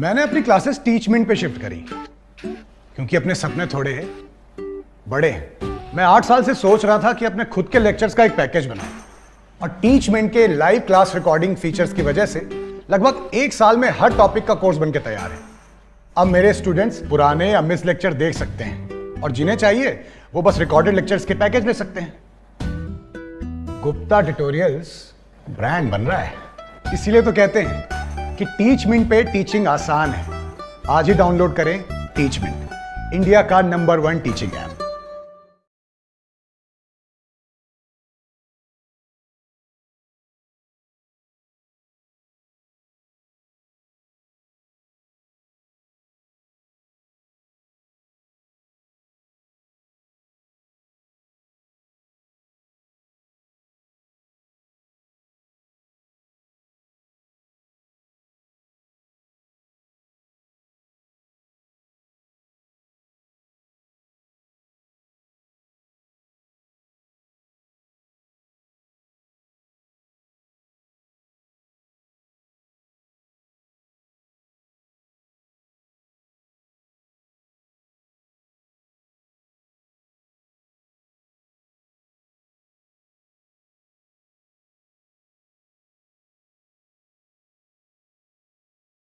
मैंने अपनी क्लासेस टीचमिंट पे शिफ्ट करी क्योंकि अपने सपने थोड़े बड़े हैं। मैं 8 साल से सोच रहा था कि अपने खुद के लेक्चर्स का एक पैकेज बनाऊं और टीचमिंट के लाइव क्लास रिकॉर्डिंग फीचर्स की वजह से लगभग 1 साल में हर टॉपिक का कोर्स बनके तैयार है। अब मेरे स्टूडेंट्स पुराने या मिस लेक्चर देख सकते हैं और जिन्हें चाहिए वो बस रिकॉर्डेड लेक्चर्स के पैकेज ले सकते हैं। गुप्ता ट्यूटोरियल्स ब्रांड बन रहा है, इसीलिए तो कहते हैं कि टीचमिंट पे टीचिंग आसान है। आज ही डाउनलोड करें टीचमिंट, इंडिया का नंबर 1 टीचिंग ऐप।